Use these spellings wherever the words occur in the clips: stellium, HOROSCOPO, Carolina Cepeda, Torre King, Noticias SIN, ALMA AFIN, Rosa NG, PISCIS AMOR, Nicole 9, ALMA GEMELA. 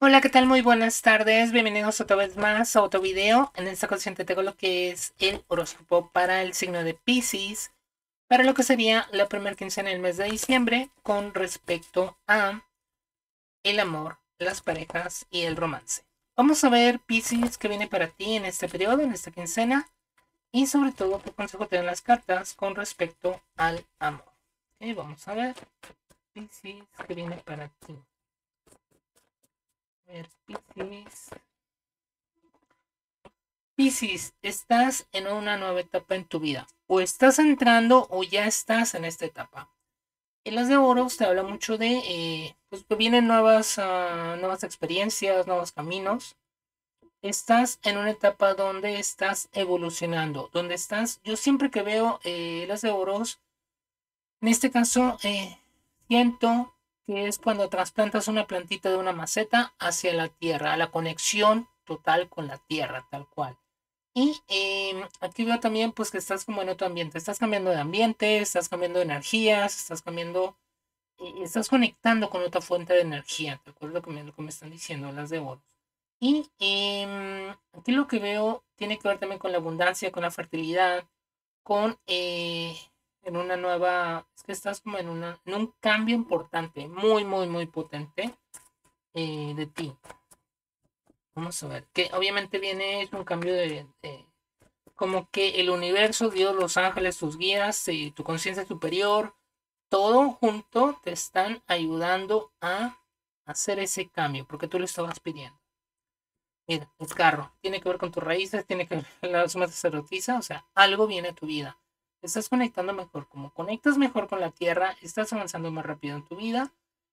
Hola, ¿qué tal? Muy buenas tardes. Bienvenidos otra vez más a otro video. En esta ocasión te tengo lo que es el horóscopo para el signo de Piscis, para lo que sería la primera quincena del mes de diciembre con respecto a el amor, las parejas y el romance. Vamos a ver, Piscis, qué viene para ti en este periodo, en esta quincena, y sobre todo qué consejo te dan las cartas con respecto al amor. Okay, vamos a ver, Piscis, qué viene para ti. A ver, Piscis, estás en una nueva etapa en tu vida. O estás entrando o ya estás en esta etapa. En las de oros te habla mucho de pues vienen nuevas experiencias, nuevos caminos. Estás en una etapa donde estás evolucionando, donde estás. Yo siempre que veo las de oros, en este caso siento que es cuando trasplantas una plantita de una maceta hacia la tierra, a la conexión total con la tierra, tal cual. Y aquí veo también pues que estás como en otro ambiente, estás cambiando de ambiente, estás cambiando de energías, estás cambiando, estás conectando con otra fuente de energía, ¿te acuerdas lo que me están diciendo las de oro? Y aquí lo que veo tiene que ver también con la abundancia, con la fertilidad, con... en una nueva, es que estás como en un cambio importante, muy potente de ti. Vamos a ver, que obviamente viene un cambio de como que el universo, Dios, los ángeles, tus guías, tu conciencia superior, todo junto te están ayudando a hacer ese cambio, porque tú lo estabas pidiendo. Mira, el carro, tiene que ver con tus raíces, tiene que ver con la suma sacerdotisa, o sea, algo viene a tu vida. Estás conectando mejor, como conectas mejor con la tierra, estás avanzando más rápido en tu vida,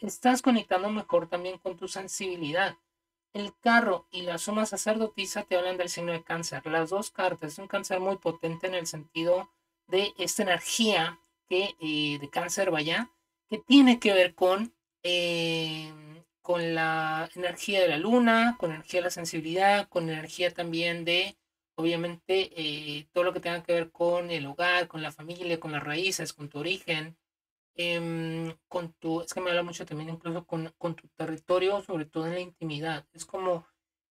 estás conectando mejor también con tu sensibilidad. El carro y la suma sacerdotisa te hablan del signo de Cáncer. Las dos cartas, es un Cáncer muy potente en el sentido de esta energía que, de Cáncer, vaya, que tiene que ver con la energía de la luna, con energía de la sensibilidad, con energía también de... Obviamente, todo lo que tenga que ver con el hogar, con la familia, con las raíces, con tu origen, con tu... Es que me habla mucho también incluso con tu territorio, sobre todo en la intimidad. Es como,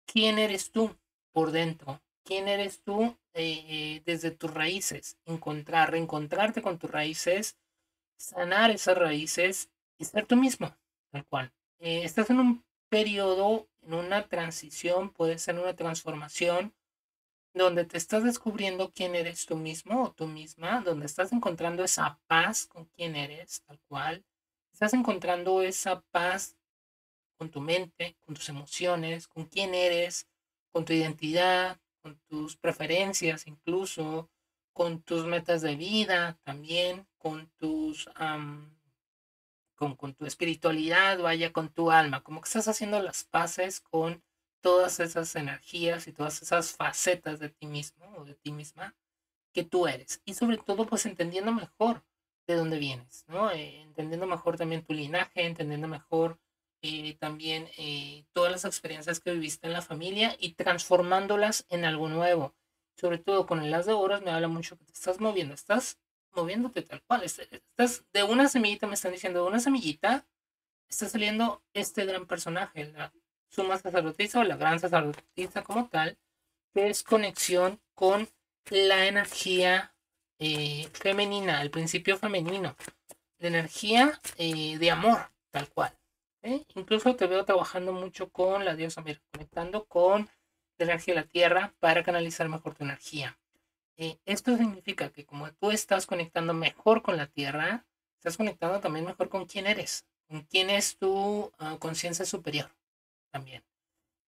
¿quién eres tú por dentro? ¿Quién eres tú desde tus raíces? Reencontrarte con tus raíces, sanar esas raíces y ser tú mismo, tal cual. Estás en un periodo, en una transición, puede ser una transformación, donde te estás descubriendo quién eres tú mismo o tú misma, donde estás encontrando esa paz con quién eres, tal cual. Estás encontrando esa paz con tu mente, con tus emociones, con quién eres, con tu identidad, con tus preferencias incluso, con tus metas de vida también, con tus con tu espiritualidad, vaya, con tu alma. Como que estás haciendo las paces con todas esas energías y todas esas facetas de ti mismo o de ti misma que tú eres. Y sobre todo, pues entendiendo mejor de dónde vienes, ¿no? Entendiendo mejor también tu linaje, entendiendo mejor también todas las experiencias que viviste en la familia y transformándolas en algo nuevo. Sobre todo con el as de oros me habla mucho que te estás moviendo, estás moviéndote tal cual. Estás de una semillita, me están diciendo, de una semillita está saliendo este gran personaje, la suma sacerdotisa o la gran sacerdotisa como tal, que es conexión con la energía femenina, el principio femenino, la energía de amor, tal cual. Incluso te veo trabajando mucho con la diosa, mira, conectando con la energía de la tierra para canalizar mejor tu energía. Esto significa que como tú estás conectando mejor con la tierra, estás conectando también mejor con quién eres, con quién es tu conciencia superior. También.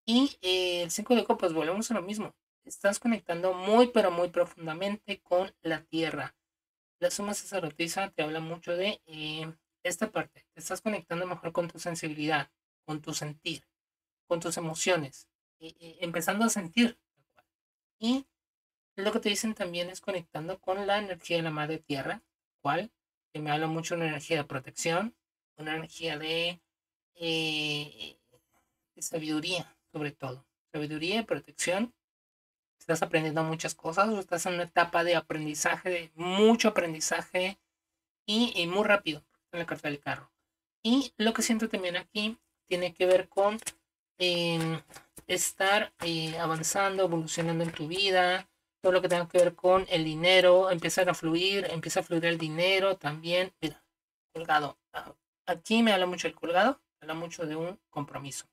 Y el 5 de copas, volvemos a lo mismo. Estás conectando muy profundamente con la tierra. La suma sacerdotisa te habla mucho de esta parte. Te estás conectando mejor con tu sensibilidad, con tu sentir, con tus emociones. Empezando a sentir. Y lo que te dicen también es conectando con la energía de la madre tierra, cual que me habla mucho de una energía de protección, una energía de sabiduría, sobre todo. Sabiduría y protección. Estás aprendiendo muchas cosas o estás en una etapa de aprendizaje, de mucho aprendizaje y muy rápido en la carta del carro. Y lo que siento también aquí tiene que ver con estar avanzando, evolucionando en tu vida, todo lo que tenga que ver con el dinero, empezar a fluir, empieza a fluir el dinero también. Mira, colgado. Aquí me habla mucho el colgado, me habla mucho de un compromiso.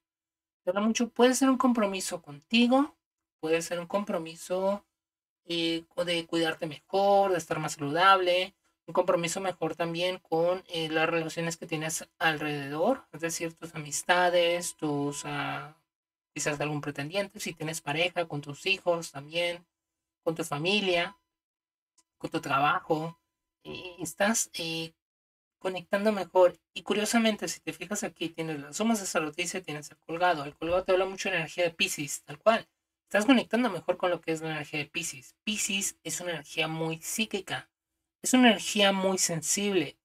Me habla mucho, puede ser un compromiso contigo, puede ser un compromiso de cuidarte mejor, de estar más saludable, un compromiso mejor también con las relaciones que tienes alrededor, es decir, tus amistades, tus quizás de algún pretendiente, si tienes pareja, con tus hijos también, con tu familia, con tu trabajo, estás conectando mejor. Y curiosamente, si te fijas aquí, tienes las sumas sacerdoticias, tienes el colgado. El colgado te habla mucho de energía de Piscis, tal cual. Estás conectando mejor con lo que es la energía de Piscis. Piscis es una energía muy psíquica, es una energía muy sensible.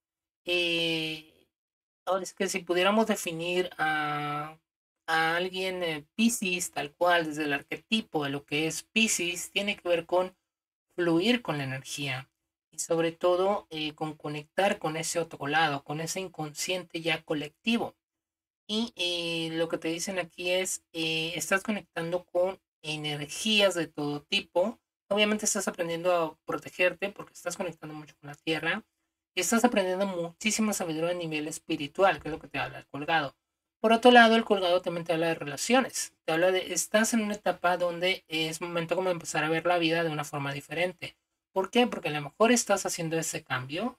Ahora es que si pudiéramos definir a alguien Piscis tal cual, desde el arquetipo de lo que es Piscis, tiene que ver con fluir con la energía y sobre todo con conectar con ese otro lado, con ese inconsciente ya colectivo. Y lo que te dicen aquí es, estás conectando con energías de todo tipo. Obviamente estás aprendiendo a protegerte porque estás conectando mucho con la tierra y estás aprendiendo muchísima sabiduría a nivel espiritual, que es lo que te habla el colgado. Por otro lado, el colgado también te habla de relaciones, te habla de estás en una etapa donde es momento como de empezar a ver la vida de una forma diferente. ¿Por qué? Porque a lo mejor estás haciendo ese cambio,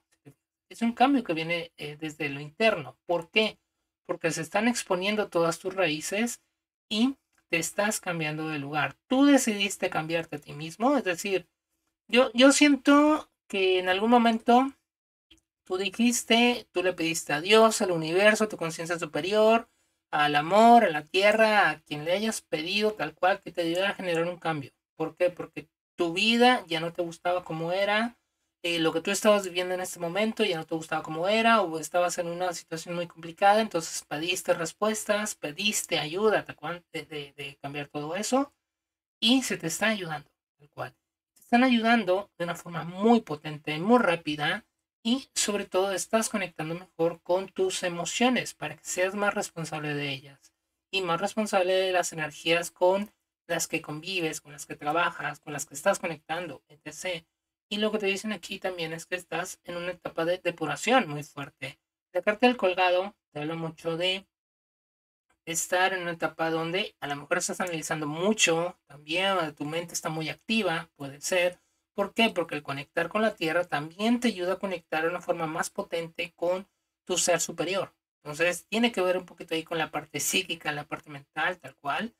es un cambio que viene desde lo interno. ¿Por qué? Porque se están exponiendo todas tus raíces y te estás cambiando de lugar. Tú decidiste cambiarte a ti mismo, es decir, yo siento que en algún momento tú dijiste, tú le pediste a Dios, al universo, a tu conciencia superior, al amor, a la tierra, a quien le hayas pedido tal cual, que te ayudara a generar un cambio. ¿Por qué? Porque tu vida ya no te gustaba como era, lo que tú estabas viviendo en este momento ya no te gustaba como era, o estabas en una situación muy complicada, entonces pediste respuestas, pediste ayuda, tal cual, de cambiar todo eso, y se te está ayudando, tal cual. Te están ayudando de una forma muy potente, muy rápida, y sobre todo estás conectando mejor con tus emociones para que seas más responsable de ellas y más responsable de las energías con las que convives, con las que trabajas, con las que estás conectando, etc. Y lo que te dicen aquí también es que estás en una etapa de depuración muy fuerte. La carta del colgado te habla mucho de estar en una etapa donde a lo mejor estás analizando mucho, también tu mente está muy activa, puede ser. ¿Por qué? Porque el conectar con la tierra también te ayuda a conectar de una forma más potente con tu ser superior. Entonces tiene que ver un poquito ahí con la parte psíquica, la parte mental, tal cual.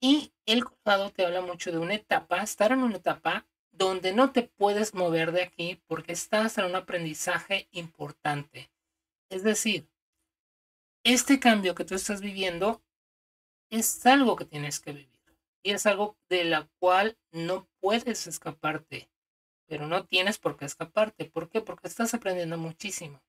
Y el colgado te habla mucho de una etapa, estar en una etapa donde no te puedes mover de aquí porque estás en un aprendizaje importante. Es decir, este cambio que tú estás viviendo es algo que tienes que vivir y es algo de la cual no puedes escaparte. Pero no tienes por qué escaparte. ¿Por qué? Porque estás aprendiendo muchísimo.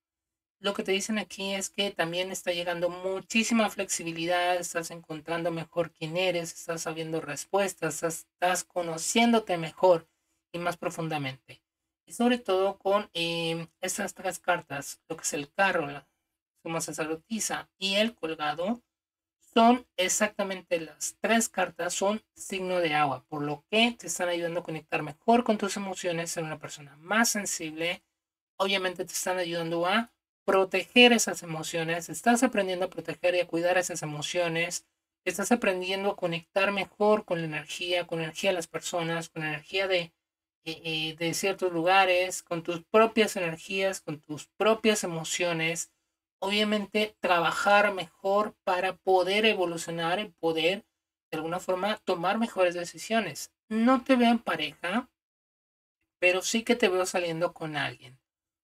Lo que te dicen aquí es que también está llegando muchísima flexibilidad, estás encontrando mejor quién eres, estás sabiendo respuestas, estás conociéndote mejor y más profundamente. Y sobre todo con estas tres cartas, lo que es el carro, la suma sacerdotisa y el colgado, son exactamente las tres cartas, son signo de agua, por lo que te están ayudando a conectar mejor con tus emociones, ser una persona más sensible. Obviamente te están ayudando a proteger esas emociones, estás aprendiendo a proteger y a cuidar esas emociones, estás aprendiendo a conectar mejor con la energía de las personas, con la energía de ciertos lugares, con tus propias energías, con tus propias emociones. Obviamente trabajar mejor para poder evolucionar y poder de alguna forma tomar mejores decisiones. No te veo en pareja, pero sí que te veo saliendo con alguien.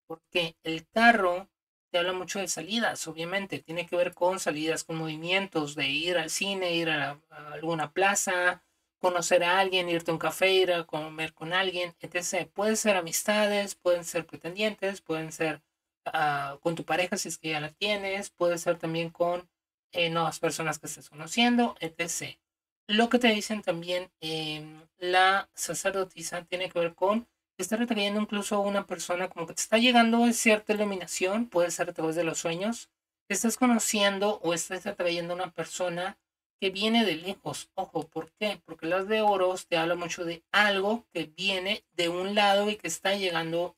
Porque el carro te habla mucho de salidas, obviamente. Tiene que ver con salidas, con movimientos, de ir al cine, ir a alguna plaza, conocer a alguien, irte a un café, ir a comer con alguien, etc. Pueden ser amistades, pueden ser pretendientes, pueden ser con tu pareja si es que ya la tienes, puede ser también con nuevas personas que estés conociendo, etc. Lo que te dicen también la sacerdotisa tiene que ver con estar atrayendo incluso a una persona, como que te está llegando cierta iluminación, puede ser a través de los sueños, te estás conociendo o estás atrayendo a una persona que viene de lejos. Ojo, ¿por qué? Porque las de oros te habla mucho de algo que viene de un lado y que está llegando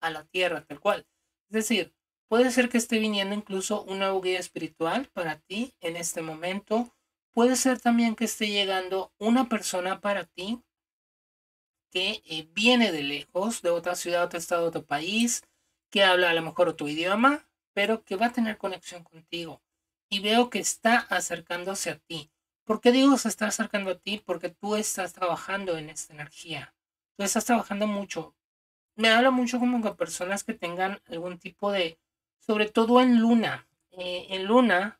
a la tierra, tal cual. Es decir, puede ser que esté viniendo incluso un nuevo guía espiritual para ti en este momento. Puede ser también que esté llegando una persona para ti que viene de lejos, de otra ciudad, otro estado, otro país, que habla a lo mejor otro idioma, pero que va a tener conexión contigo. Y veo que está acercándose a ti. ¿Por qué digo se está acercando a ti? Porque tú estás trabajando en esta energía. Tú estás trabajando mucho. Me habla mucho como que personas que tengan algún tipo de, sobre todo en luna. Una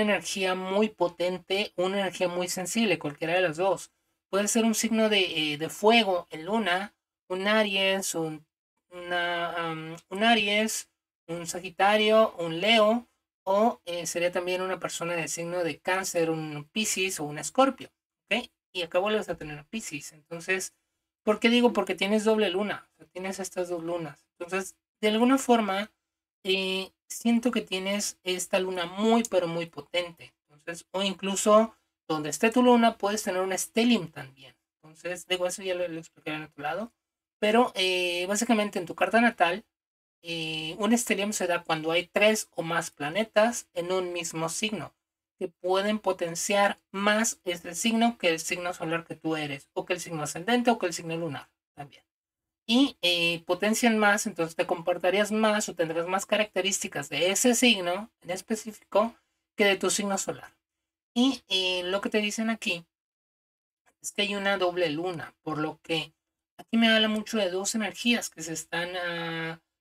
energía muy potente, una energía muy sensible, cualquiera de las dos. Puede ser un signo de fuego en luna, un Aries, un Aries, un Sagitario, un Leo, o sería también una persona de signo de Cáncer, un Piscis o un Escorpio, ¿ok? Y acá vuelves a tener Piscis. Entonces, ¿por qué digo? Porque tienes doble luna, o sea, tienes estas dos lunas. Entonces, de alguna forma, siento que tienes esta luna muy, pero muy potente. Entonces, o incluso donde esté tu luna, puedes tener un stellium también. Entonces, digo, eso ya lo expliqué en otro lado. Pero básicamente en tu carta natal, un stellium se da cuando hay 3 o más planetas en un mismo signo, que pueden potenciar más este signo que el signo solar que tú eres, o que el signo ascendente, o que el signo lunar también. Y potencian más, entonces te comportarías más o tendrás más características de ese signo en específico que de tu signo solar. Y lo que te dicen aquí es que hay una doble luna, por lo que aquí me habla mucho de dos energías que se están...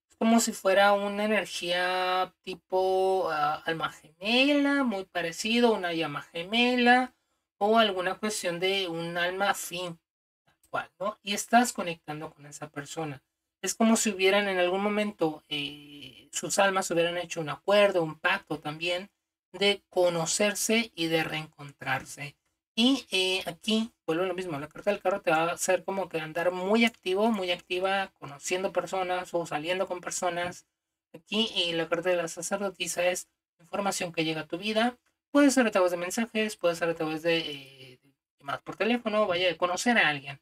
es como si fuera una energía tipo alma gemela, muy parecido, una llama gemela, o alguna cuestión de un alma afín, tal cual, ¿no? Y estás conectando con esa persona. Es como si hubieran en algún momento, sus almas hubieran hecho un acuerdo, un pacto también, de conocerse y de reencontrarse. Y aquí, vuelvo a lo mismo, la carta del carro te va a hacer como que andar muy activo, muy activa, conociendo personas o saliendo con personas. Aquí la carta de la sacerdotisa es información que llega a tu vida. Puede ser a través de mensajes, puede ser a través de llamadas por teléfono, vaya a conocer a alguien.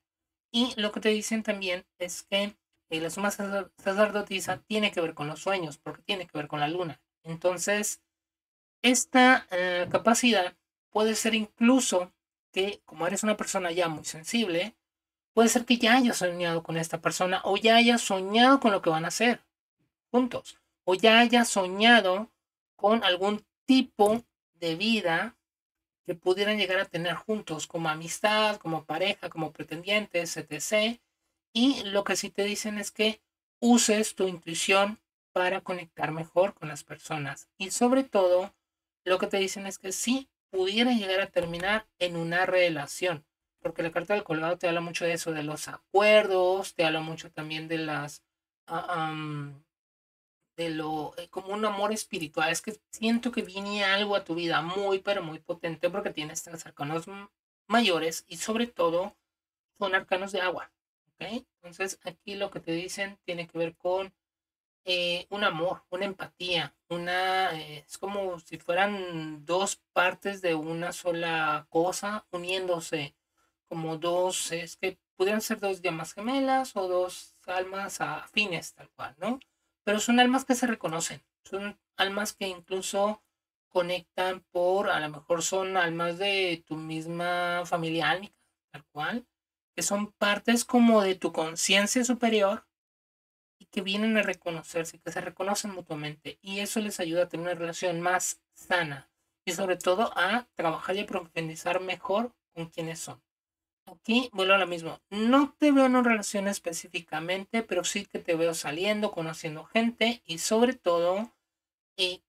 Y lo que te dicen también es que la suma sacerdotisa tiene que ver con los sueños, porque tiene que ver con la luna. Entonces, esta capacidad puede ser incluso... que como eres una persona ya muy sensible, puede ser que ya hayas soñado con esta persona o ya hayas soñado con lo que van a hacer juntos. O ya hayas soñado con algún tipo de vida que pudieran llegar a tener juntos, como amistad, como pareja, como pretendientes, etc. Y lo que sí te dicen es que uses tu intuición para conectar mejor con las personas. Y sobre todo, lo que te dicen es que sí, pudiera llegar a terminar en una relación, porque la carta del colgado te habla mucho de eso, de los acuerdos, te habla mucho también de las, como un amor espiritual. Es que siento que viene algo a tu vida muy, pero muy potente, porque tienes tres arcanos mayores y sobre todo son arcanos de agua, ¿okay? Entonces aquí lo que te dicen tiene que ver con un amor, una empatía, es como si fueran dos partes de una sola cosa uniéndose, como dos, es que pudieran ser dos llamas gemelas o dos almas afines, tal cual, ¿no? Pero son almas que se reconocen, son almas que incluso conectan a lo mejor son almas de tu misma familia álmica, tal cual, que son partes como de tu conciencia superior, y que vienen a reconocerse, que se reconocen mutuamente, y eso les ayuda a tener una relación más sana y sobre todo a trabajar y a profundizar mejor con quienes son. Aquí vuelvo a lo mismo, no te veo en una relación específicamente, pero sí que te veo saliendo, conociendo gente y sobre todo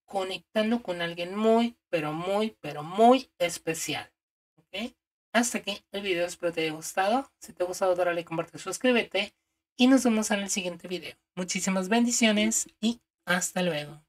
conectando con alguien muy, pero muy, pero muy especial, ¿ok? Hasta aquí el video, espero te haya gustado. Si te ha gustado, dale, comparte, suscríbete. Y nos vemos en el siguiente video. Muchísimas bendiciones y hasta luego.